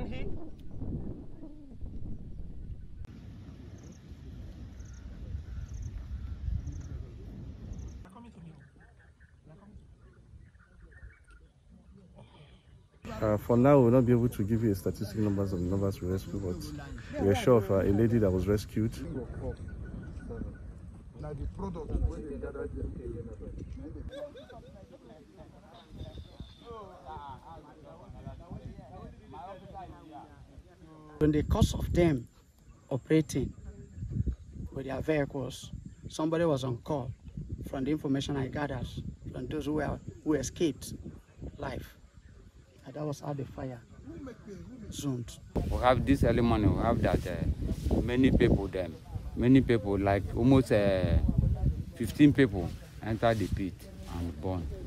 Kanhi. For now, we'll not be able to give you a statistic numbers of the numbers we rescued, but we are sure of a lady that was rescued. Now the product when they gather here. In the course of them operating with their vehicles, somebody was on call from the information I gathered from those who escaped life. And that was how the fire zoomed. We have this element, we have that many people, like almost 15 people, entered the pit and burned.